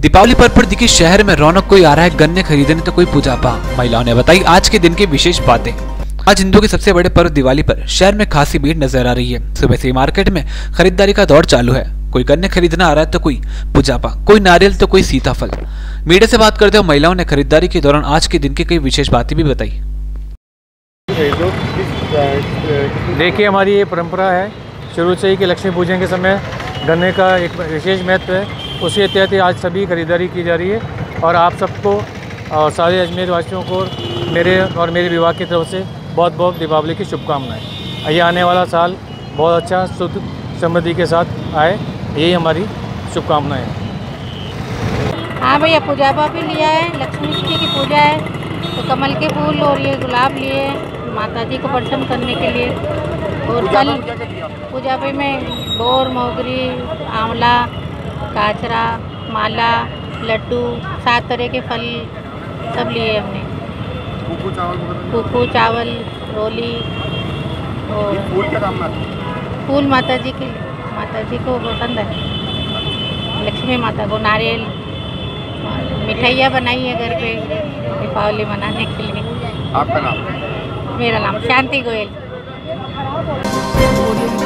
दीपावली पर्व पर दिखी शहर में रौनक, कोई आ रहा है गन्ने खरीदने तो कोई पूजापा। महिलाओं ने बताई आज के दिन की विशेष बातें। आज हिंदुओं के सबसे बड़े पर्व दिवाली पर शहर में खासी भीड़ नजर आ रही है। सुबह से ही मार्केट में खरीदारी का दौर चालू है। कोई गन्ने खरीदना आ रहा है तो कोई पूजापा, कोई नारियल तो कोई सीताफल। मीडिया से बात करते हुए महिलाओं ने खरीदारी के दौरान आज के दिन की कई विशेष बातें भी बताई। देखिए, हमारी ये परंपरा है शुरू से ही कि लक्ष्मी पूजन के समय गन्ने का एक विशेष महत्व है। उसी तहत आज सभी खरीदारी की जा रही है और आप सबको और सारे अजमेर वासियों को मेरे और मेरे विभाग की तरफ से बहुत बहुत दीपावली की शुभकामनाएं। ये आने वाला साल बहुत अच्छा सुख समृद्धि के साथ आए, यही हमारी शुभकामनाएं हैं। हाँ भैया, पूजापा भी लिया है, लक्ष्मी जी की पूजा है तो कमल के फूल और ये गुलाब लिए माता जी को प्रसन्न करने के लिए। और कल पूजापे में बोर, मोगरी, आंवला, काचरा, माला, लड्डू, 7 तरह के फल सब लिए हमने। कुकू चावल, रोली और फूल माता जी को पसंद है, लक्ष्मी माता को। नारियल, मिठाइयाँ बनाई है घर पे दीपावली मनाने के लिए। आपका नाम? मेरा नाम शांति गोयल।